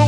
It